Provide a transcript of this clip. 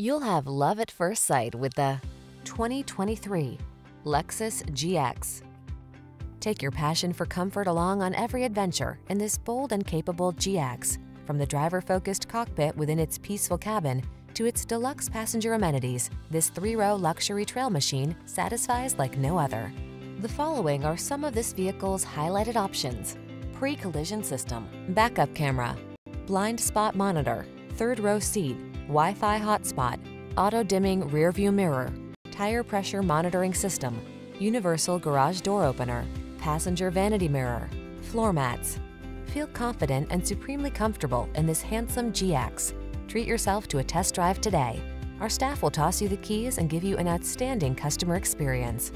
You'll have love at first sight with the 2023 Lexus GX. Take your passion for comfort along on every adventure in this bold and capable GX. From the driver-focused cockpit within its peaceful cabin to its deluxe passenger amenities, this three-row luxury trail machine satisfies like no other. The following are some of this vehicle's highlighted options: pre-collision system, backup camera, blind spot monitor, third-row seat, Wi-Fi hotspot, auto-dimming rearview mirror, tire pressure monitoring system, universal garage door opener, passenger vanity mirror, floor mats. Feel confident and supremely comfortable in this handsome GX. Treat yourself to a test drive today. Our staff will toss you the keys and give you an outstanding customer experience.